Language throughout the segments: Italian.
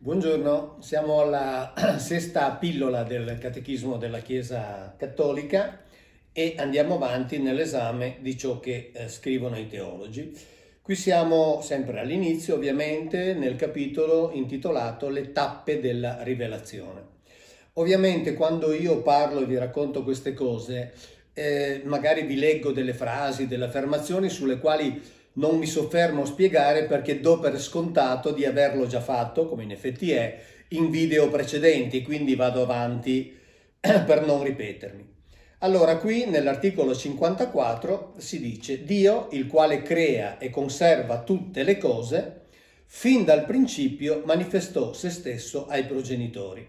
Buongiorno, siamo alla sesta pillola del Catechismo della Chiesa Cattolica e andiamo avanti nell'esame di ciò che scrivono i teologi. Qui siamo sempre all'inizio, ovviamente, nel capitolo intitolato Le tappe della rivelazione. Ovviamente quando io parlo e vi racconto queste cose, magari vi leggo delle frasi, delle affermazioni sulle quali non mi soffermo a spiegare perché do per scontato di averlo già fatto, come in effetti è, in video precedenti, quindi vado avanti per non ripetermi. Allora qui nell'articolo 54 si dice: Dio, il quale crea e conserva tutte le cose, fin dal principio manifestò se stesso ai progenitori.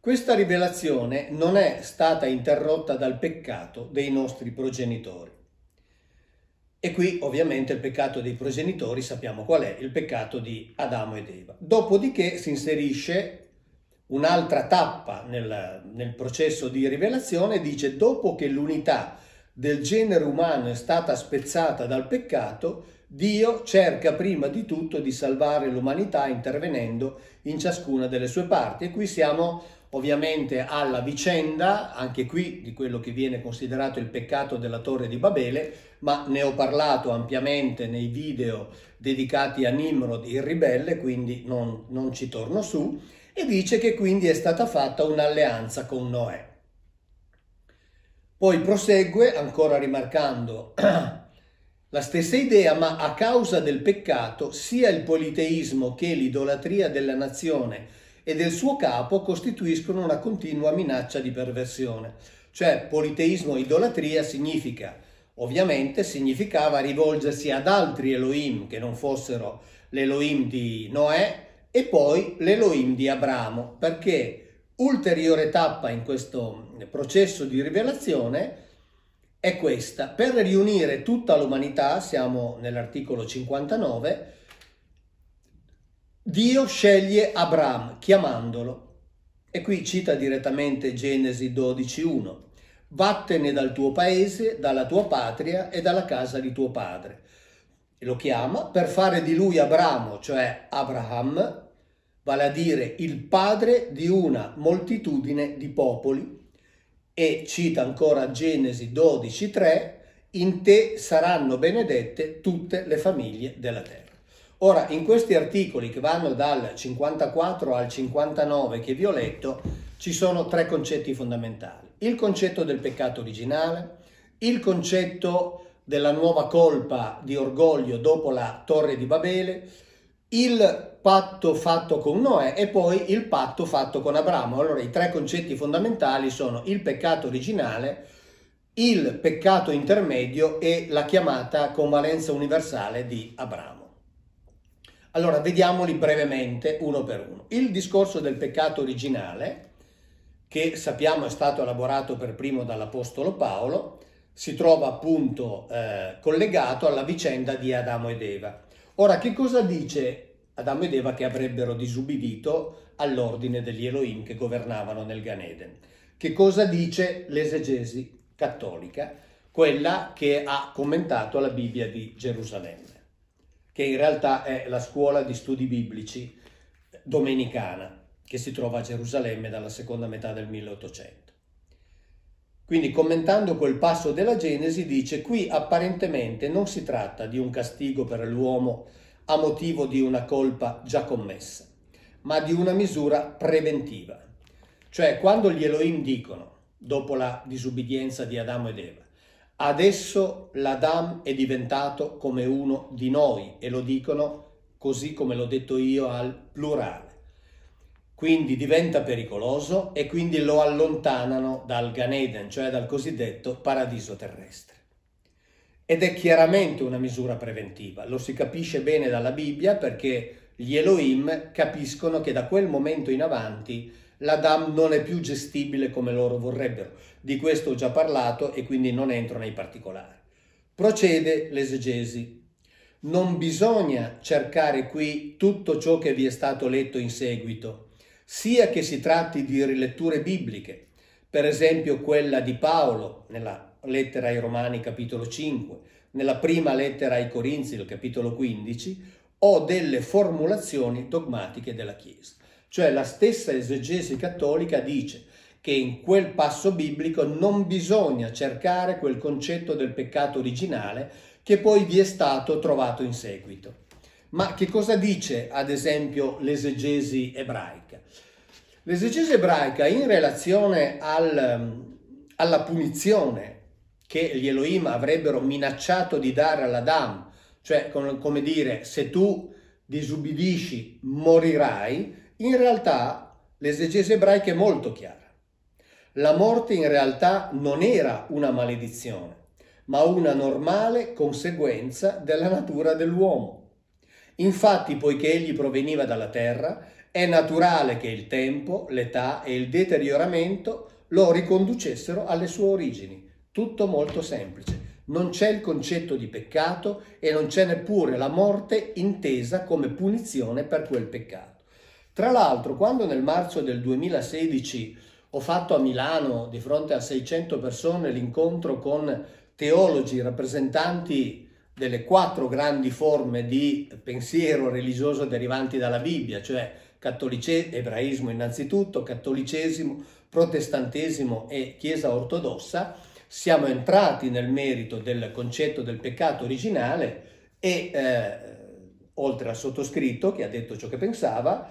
Questa rivelazione non è stata interrotta dal peccato dei nostri progenitori. E qui ovviamente il peccato dei progenitori sappiamo qual è, il peccato di Adamo ed Eva. Dopodiché si inserisce un'altra tappa nel processo di rivelazione, dice: dopo che l'unità del genere umano è stata spezzata dal peccato, Dio cerca prima di tutto di salvare l'umanità intervenendo in ciascuna delle sue parti. E qui siamo ovviamente alla vicenda, anche qui, di quello che viene considerato il peccato della Torre di Babele, ma ne ho parlato ampiamente nei video dedicati a Nimrod il ribelle, quindi non ci torno su, e dice che quindi è stata fatta un'alleanza con Noè. Poi prosegue, ancora rimarcando la stessa idea, ma a causa del peccato sia il politeismo che l'idolatria della nazione e del suo capo costituiscono una continua minaccia di perversione. Cioè politeismo e idolatria significava rivolgersi ad altri Elohim che non fossero l'Elohim di Noè e poi l'Elohim di Abramo, perché ulteriore tappa in questo processo di rivelazione è questa: per riunire tutta l'umanità, siamo nell'articolo 59, Dio sceglie Abram chiamandolo, e qui cita direttamente Genesi 12:1: vattene dal tuo paese, dalla tua patria e dalla casa di tuo padre. E lo chiama per fare di lui Abramo, cioè Abraham, vale a dire il padre di una moltitudine di popoli, e cita ancora Genesi 12:3: in te saranno benedette tutte le famiglie della terra. Ora, in questi articoli che vanno dal 54 al 59 che vi ho letto, ci sono tre concetti fondamentali: il concetto del peccato originale, il concetto della nuova colpa di orgoglio dopo la Torre di Babele, il patto fatto con Noè e poi il patto fatto con Abramo. Allora, i tre concetti fondamentali sono il peccato originale, il peccato intermedio e la chiamata con valenza universale di Abramo. Allora, vediamoli brevemente uno per uno. Il discorso del peccato originale, che sappiamo è stato elaborato per primo dall'Apostolo Paolo, si trova appunto collegato alla vicenda di Adamo ed Eva. Ora, che cosa dice Adamo ed Eva che avrebbero disubbidito all'ordine degli Elohim che governavano nel Gan Eden? Che cosa dice l'esegesi cattolica, quella che ha commentato la Bibbia di Gerusalemme, che in realtà è la scuola di studi biblici domenicana che si trova a Gerusalemme dalla seconda metà del 1800. Quindi, commentando quel passo della Genesi, dice: qui apparentemente non si tratta di un castigo per l'uomo a motivo di una colpa già commessa, ma di una misura preventiva. Cioè, quando gli Elohim dicono, dopo la disubbidienza di Adamo ed Eva: adesso l'Adam è diventato come uno di noi, e lo dicono così come l'ho detto io al plurale, quindi diventa pericoloso e quindi lo allontanano dal Gan Eden, cioè dal cosiddetto paradiso terrestre. Ed è chiaramente una misura preventiva, lo si capisce bene dalla Bibbia, perché gli Elohim capiscono che da quel momento in avanti l'Adam non è più gestibile come loro vorrebbero. Di questo ho già parlato e quindi non entro nei particolari. Procede l'esegesi: non bisogna cercare qui tutto ciò che vi è stato letto in seguito, sia che si tratti di riletture bibliche, per esempio quella di Paolo nella lettera ai Romani capitolo 5, nella prima lettera ai Corinzi il capitolo 15, o delle formulazioni dogmatiche della Chiesa. Cioè la stessa esegesi cattolica dice che in quel passo biblico non bisogna cercare quel concetto del peccato originale che poi vi è stato trovato in seguito. Ma che cosa dice, ad esempio, l'esegesi ebraica? L'esegesi ebraica, in relazione alla punizione che gli Elohim avrebbero minacciato di dare all'Adamo, cioè come dire, se tu disubbidisci morirai, in realtà l'esegesi ebraica è molto chiara. La morte in realtà non era una maledizione, ma una normale conseguenza della natura dell'uomo. Infatti, poiché egli proveniva dalla terra, è naturale che il tempo, l'età e il deterioramento lo riconducessero alle sue origini. Tutto molto semplice. Non c'è il concetto di peccato e non c'è neppure la morte intesa come punizione per quel peccato. Tra l'altro, quando nel marzo del 2016 ho fatto a Milano, di fronte a 600 persone, l'incontro con teologi, rappresentanti delle quattro grandi forme di pensiero religioso derivanti dalla Bibbia, cioè ebraismo innanzitutto, cattolicesimo, protestantesimo e Chiesa Ortodossa, siamo entrati nel merito del concetto del peccato originale e, oltre al sottoscritto che ha detto ciò che pensava,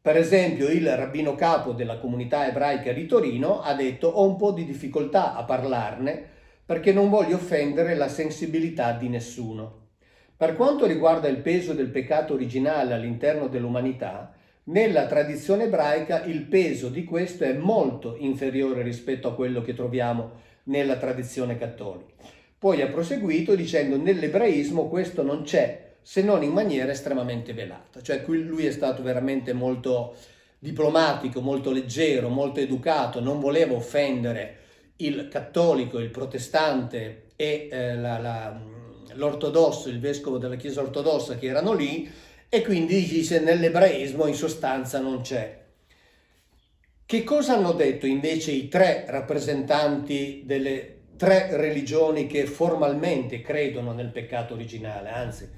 per esempio il rabbino capo della comunità ebraica di Torino ha detto: ho un po' di difficoltà a parlarne perché non voglio offendere la sensibilità di nessuno. Per quanto riguarda il peso del peccato originale all'interno dell'umanità, nella tradizione ebraica il peso di questo è molto inferiore rispetto a quello che troviamo nella tradizione cattolica. Poi ha proseguito dicendo: nell'ebraismo questo non c'è, se non in maniera estremamente velata. Cioè qui lui è stato veramente molto diplomatico, molto leggero, molto educato, non voleva offendere il cattolico, il protestante e l'ortodosso, il vescovo della Chiesa Ortodossa che erano lì, e quindi dice nell'ebraismo in sostanza non c'è. Che cosa hanno detto invece i tre rappresentanti delle tre religioni che formalmente credono nel peccato originale, anzi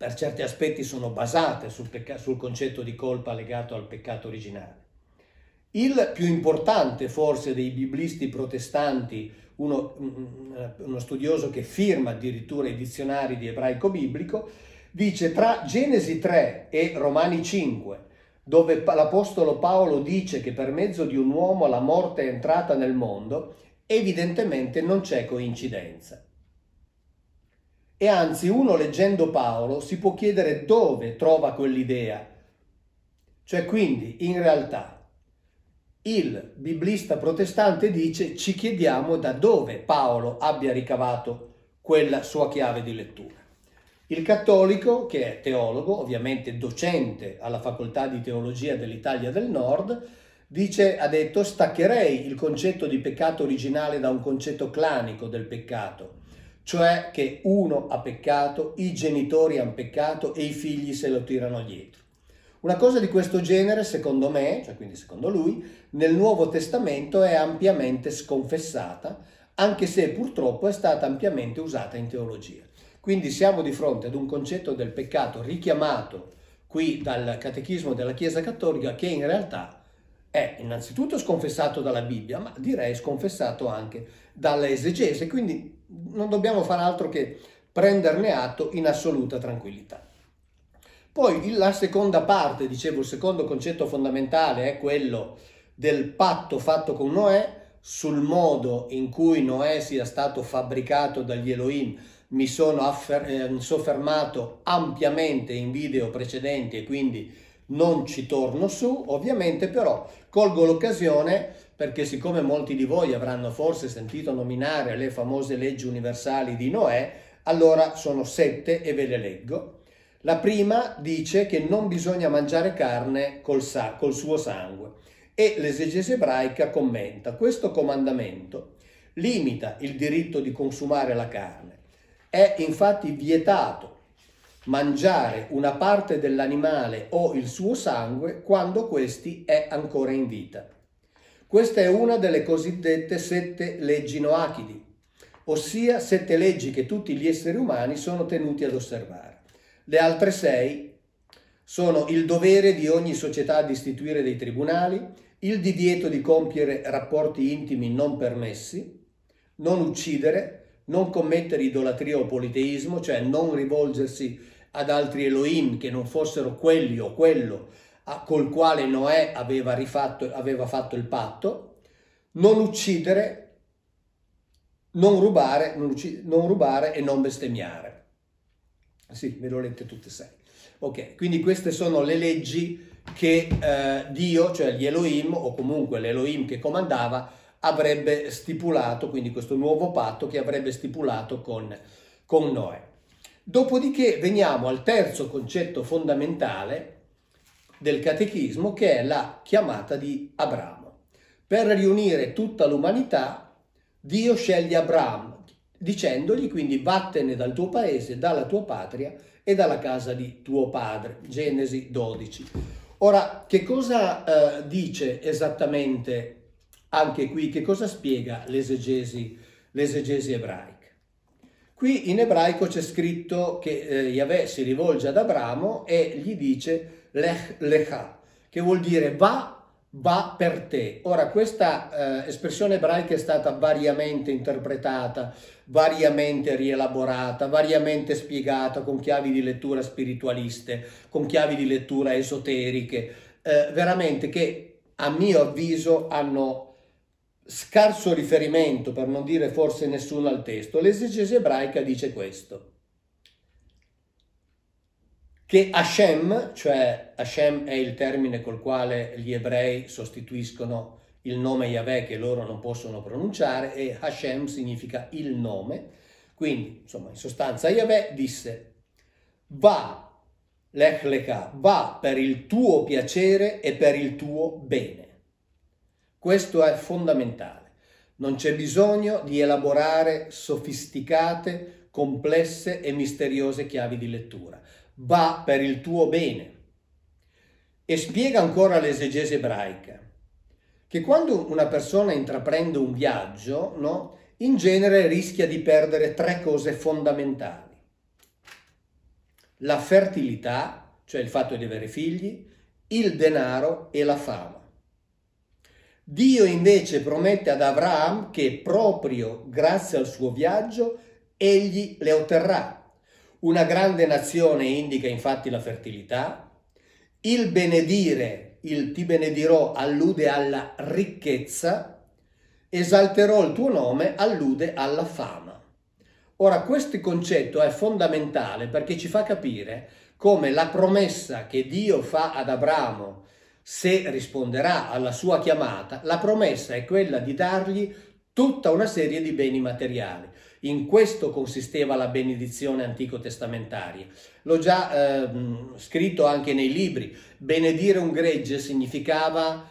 per certi aspetti sono basate sul concetto di colpa legato al peccato originale? Il più importante forse dei biblisti protestanti, uno studioso che firma addirittura i dizionari di ebraico biblico, dice: tra Genesi 3 e Romani 5, dove l'Apostolo Paolo dice che per mezzo di un uomo la morte è entrata nel mondo, evidentemente non c'è coincidenza. E anzi, uno leggendo Paolo si può chiedere dove trova quell'idea. Cioè quindi, in realtà, il biblista protestante dice: ci chiediamo da dove Paolo abbia ricavato quella sua chiave di lettura. Il cattolico, che è teologo, ovviamente docente alla facoltà di teologia dell'Italia del Nord, ha detto: staccherei il concetto di peccato originale da un concetto clanico del peccato, cioè che uno ha peccato, i genitori hanno peccato e i figli se lo tirano dietro. Una cosa di questo genere, secondo me, cioè quindi secondo lui, nel Nuovo Testamento è ampiamente sconfessata, anche se purtroppo è stata ampiamente usata in teologia. Quindi siamo di fronte ad un concetto del peccato richiamato qui dal Catechismo della Chiesa Cattolica, che in realtà è innanzitutto sconfessato dalla Bibbia, ma direi sconfessato anche dall'esegesi, quindi non dobbiamo far altro che prenderne atto in assoluta tranquillità. Poi la seconda parte, dicevo, il secondo concetto fondamentale è quello del patto fatto con Noè, sul modo in cui Noè sia stato fabbricato dagli Elohim. Mi sono soffermato ampiamente in video precedenti e quindi non ci torno su. Ovviamente però colgo l'occasione, perché siccome molti di voi avranno forse sentito nominare le famose leggi universali di Noè, allora sono 7 e ve le leggo. La prima dice che non bisogna mangiare carne col suo sangue, e l'esegesi ebraica commenta: questo comandamento limita il diritto di consumare la carne. È infatti vietato mangiare una parte dell'animale o il suo sangue quando questi è ancora in vita. Questa è una delle cosiddette 7 leggi noachiche, ossia 7 leggi che tutti gli esseri umani sono tenuti ad osservare. Le altre 6 sono il dovere di ogni società di istituire dei tribunali, il divieto di compiere rapporti intimi non permessi, non uccidere, non commettere idolatria o politeismo, cioè non rivolgersi ad altri Elohim che non fossero quelli o quello col quale Noè aveva fatto il patto, non uccidere, non rubare e non bestemmiare. Sì, ve lo lette tutte e sei. Ok, quindi queste sono le leggi che Dio, cioè gli Elohim, o comunque l'Elohim che comandava, avrebbe stipulato, quindi questo nuovo patto che avrebbe stipulato con Noè. Dopodiché veniamo al terzo concetto fondamentale del Catechismo, che è la chiamata di Abramo. Per riunire tutta l'umanità, Dio sceglie Abramo, dicendogli quindi vattene dal tuo paese, dalla tua patria e dalla casa di tuo padre. Genesi 12. Ora, che cosa dice esattamente anche qui, che cosa spiega l'esegesi ebraica? Qui in ebraico c'è scritto che Yahweh si rivolge ad Abramo e gli dice lech lecha, che vuol dire va per te. Ora, questa espressione ebraica è stata variamente interpretata, variamente rielaborata, variamente spiegata con chiavi di lettura spiritualiste, con chiavi di lettura esoteriche, veramente che a mio avviso hanno scarso riferimento, per non dire forse nessuno, al testo. L'esegesi ebraica dice questo, che Hashem, cioè Hashem è il termine col quale gli ebrei sostituiscono il nome Yahweh che loro non possono pronunciare, e Hashem significa il nome, quindi insomma in sostanza Yahweh disse va, lech lecha, va per il tuo piacere e per il tuo bene. Questo è fondamentale, non c'è bisogno di elaborare sofisticate, complesse e misteriose chiavi di lettura. Va per il tuo bene. E spiega ancora l'esegesi ebraica che quando una persona intraprende un viaggio, no, in genere rischia di perdere tre cose fondamentali: la fertilità, cioè il fatto di avere figli, il denaro e la fama. Dio invece promette ad Avram che proprio grazie al suo viaggio egli le otterrà. Una grande nazione indica infatti la fertilità, il benedire, il ti benedirò, allude alla ricchezza, esalterò il tuo nome, allude alla fama. Ora, questo concetto è fondamentale perché ci fa capire come la promessa che Dio fa ad Abramo, se risponderà alla sua chiamata, la promessa è quella di dargli tutta una serie di beni materiali. In questo consisteva la benedizione antico-testamentaria. L'ho già scritto anche nei libri. Benedire un gregge significava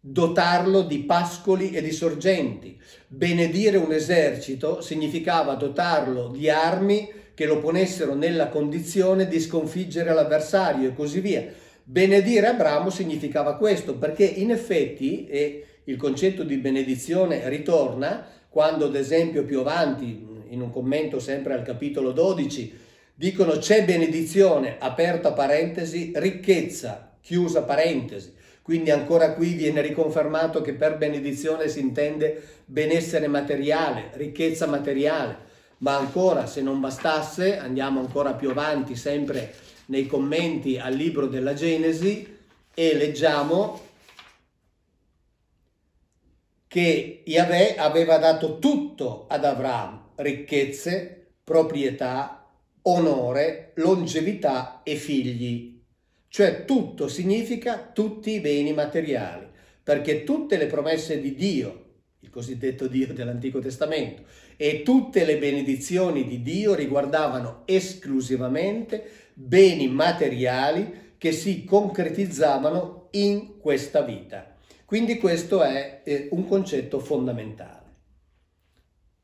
dotarlo di pascoli e di sorgenti. Benedire un esercito significava dotarlo di armi che lo ponessero nella condizione di sconfiggere l'avversario e così via. Benedire Abramo significava questo, perché in effetti, e il concetto di benedizione ritorna, quando ad esempio più avanti, in un commento sempre al capitolo 12, dicono c'è benedizione, aperta parentesi, ricchezza, chiusa parentesi. Quindi ancora qui viene riconfermato che per benedizione si intende benessere materiale, ricchezza materiale. Ma ancora, se non bastasse, andiamo ancora più avanti, sempre nei commenti al libro della Genesi, e leggiamo che Yahweh aveva dato tutto ad Avram, ricchezze, proprietà, onore, longevità e figli. Cioè tutto significa tutti i beni materiali, perché tutte le promesse di Dio, il cosiddetto Dio dell'Antico Testamento, e tutte le benedizioni di Dio riguardavano esclusivamente beni materiali che si concretizzavano in questa vita. Quindi questo è un concetto fondamentale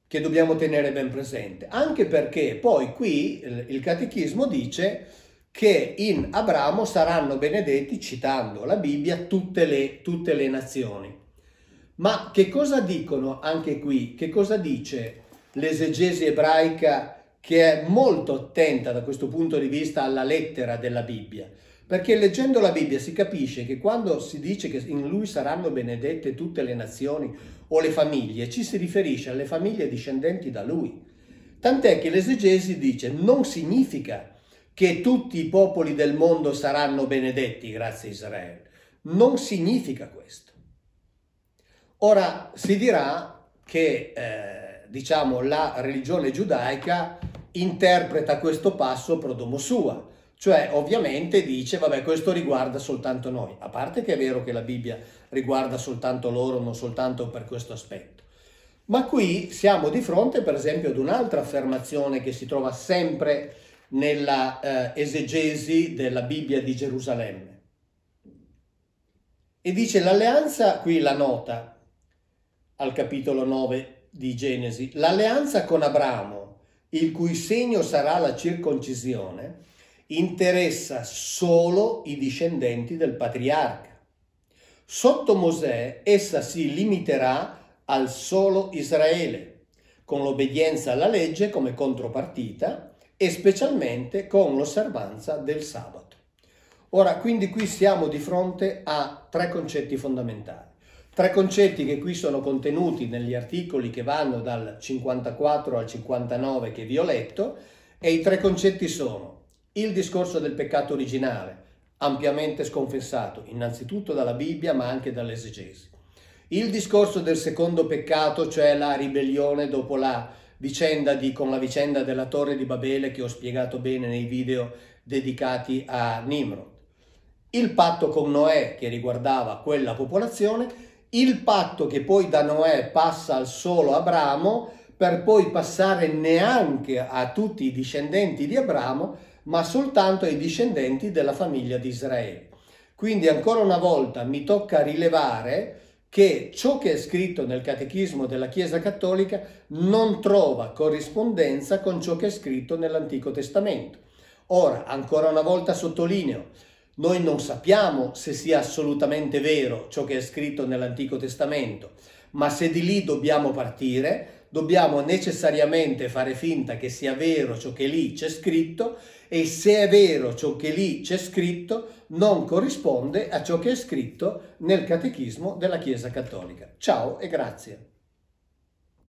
che dobbiamo tenere ben presente, anche perché poi qui il Catechismo dice che in Abramo saranno benedetti, citando la Bibbia, tutte le nazioni. Ma che cosa dicono anche qui? Che cosa dice l'esegesi ebraica, che è molto attenta da questo punto di vista alla lettera della Bibbia? Perché leggendo la Bibbia si capisce che quando si dice che in lui saranno benedette tutte le nazioni o le famiglie, ci si riferisce alle famiglie discendenti da lui. Tant'è che l'esegesi dice non significa che tutti i popoli del mondo saranno benedetti grazie a Israele. Non significa questo. Ora si dirà che diciamo la religione giudaica interpreta questo passo pro domo sua, cioè ovviamente dice vabbè, questo riguarda soltanto noi, a parte che è vero che la Bibbia riguarda soltanto loro, non soltanto per questo aspetto. Ma qui siamo di fronte per esempio ad un'altra affermazione che si trova sempre nella esegesi della Bibbia di Gerusalemme. E dice l'alleanza, qui la nota al capitolo 9 di Genesi, l'alleanza con Abramo, il cui segno sarà la circoncisione, interessa solo i discendenti del patriarca. Sotto Mosè essa si limiterà al solo Israele, con l'obbedienza alla legge come contropartita e specialmente con l'osservanza del sabato. Ora, quindi qui siamo di fronte a tre concetti fondamentali, tre concetti che qui sono contenuti negli articoli che vanno dal 54 al 59 che vi ho letto, e i tre concetti sono il discorso del peccato originale, ampiamente sconfessato, innanzitutto dalla Bibbia ma anche dall'esegesi, il discorso del secondo peccato, cioè la ribellione dopo la vicenda con la vicenda della Torre di Babele che ho spiegato bene nei video dedicati a Nimrod, il patto con Noè che riguardava quella popolazione, il patto che poi da Noè passa al solo Abramo per poi passare neanche a tutti i discendenti di Abramo, ma soltanto ai discendenti della famiglia di Israele. Quindi ancora una volta mi tocca rilevare che ciò che è scritto nel Catechismo della Chiesa Cattolica non trova corrispondenza con ciò che è scritto nell'Antico Testamento. Ora, ancora una volta sottolineo, noi non sappiamo se sia assolutamente vero ciò che è scritto nell'Antico Testamento, ma se di lì dobbiamo partire, dobbiamo necessariamente fare finta che sia vero ciò che lì c'è scritto, e se è vero ciò che lì c'è scritto, non corrisponde a ciò che è scritto nel Catechismo della Chiesa Cattolica. Ciao e grazie.